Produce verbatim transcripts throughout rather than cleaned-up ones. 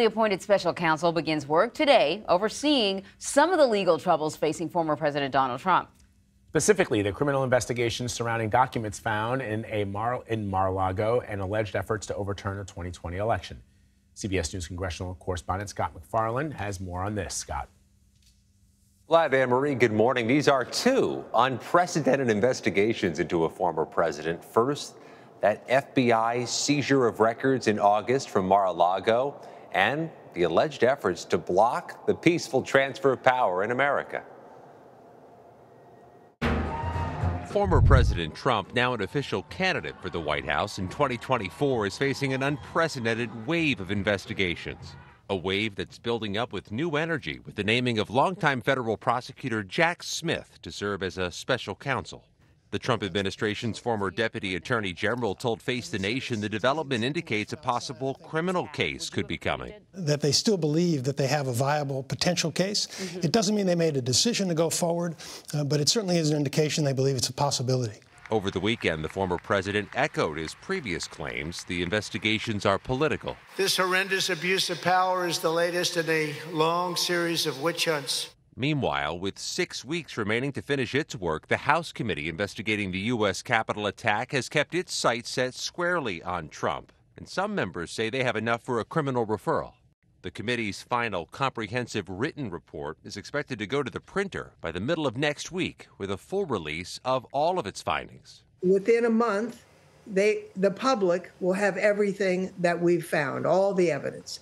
The appointed special counsel begins work today overseeing some of the legal troubles facing former President Donald Trump. Specifically, the criminal investigations surrounding documents found in a Mar- in Mar-a-Lago and alleged efforts to overturn the twenty twenty election. C B S News congressional correspondent Scott MacFarlane has more on this. Scott. Live, Ann Marie, good morning. These are two unprecedented investigations into a former president. First, that F B I seizure of records in August from Mar-a-Lago and the alleged efforts to block the peaceful transfer of power in America. Former President Trump, now an official candidate for the White House in twenty twenty-four, is facing an unprecedented wave of investigations. A wave that's building up with new energy with the naming of longtime federal prosecutor Jack Smith to serve as a special counsel. The Trump administration's former deputy attorney general told Face the Nation the development indicates a possible criminal case could be coming. That they still believe that they have a viable potential case. Mm-hmm. It doesn't mean they made a decision to go forward, uh, but it certainly is an indication they believe it's a possibility. Over the weekend, the former president echoed his previous claims the investigations are political. This horrendous abuse of power is the latest in a long series of witch hunts. Meanwhile, with six weeks remaining to finish its work, the House committee investigating the U S Capitol attack has kept its sights set squarely on Trump, and some members say they have enough for a criminal referral. The committee's final comprehensive written report is expected to go to the printer by the middle of next week with a full release of all of its findings. Within a month, they, the public will have everything that we've found, all the evidence,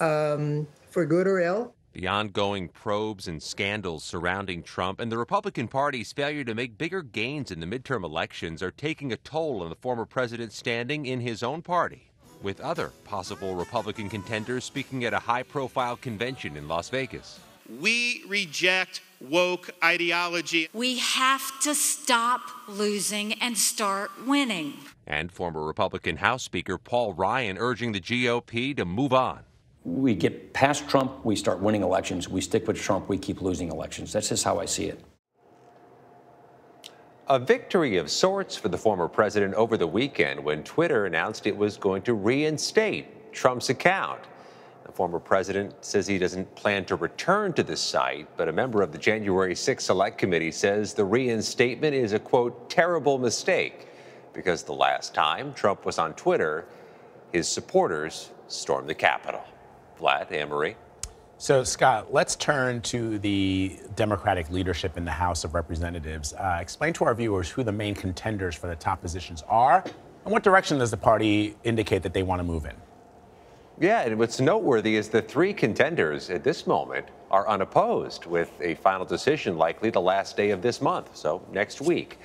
um, for good or ill. The ongoing probes and scandals surrounding Trump and the Republican Party's failure to make bigger gains in the midterm elections are taking a toll on the former president's standing in his own party, with other possible Republican contenders speaking at a high-profile convention in Las Vegas. We reject woke ideology. We have to stop losing and start winning. And former Republican House Speaker Paul Ryan urging the G O P to move on. We get past Trump, we start winning elections. We stick with Trump, we keep losing elections. That's just how I see it. A victory of sorts for the former president over the weekend when Twitter announced it was going to reinstate Trump's account. The former president says he doesn't plan to return to the site, but a member of the January sixth Select Committee says the reinstatement is a, quote, terrible mistake, because the last time Trump was on Twitter, his supporters stormed the Capitol. Vlad, Ann Marie. So, Scott, let's turn to the Democratic leadership in the House of Representatives. Uh, explain to our viewers who the main contenders for the top positions are and what direction does the party indicate that they want to move in? Yeah, and what's noteworthy is the three contenders at this moment are unopposed, with a final decision likely the last day of this month, so next week.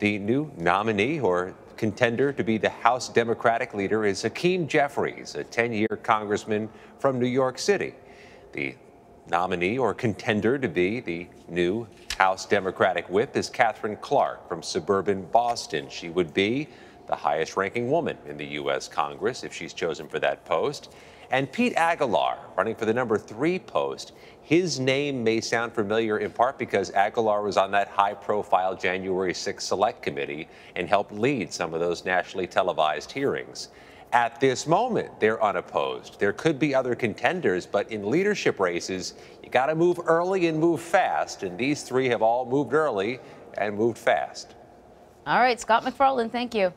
The new nominee or contender to be the House Democratic leader is Hakeem Jeffries, a ten-year congressman from New York City. The nominee or contender to be the new House Democratic whip is Katherine Clark from suburban Boston. She would be the highest-ranking woman in the U S Congress if she's chosen for that post. And Pete Aguilar, running for the number three post. His name may sound familiar in part because Aguilar was on that high-profile January sixth Select Committee and helped lead some of those nationally televised hearings. At this moment, they're unopposed. There could be other contenders, but in leadership races, you got to move early and move fast. And these three have all moved early and moved fast. All right, Scott MacFarlane, thank you.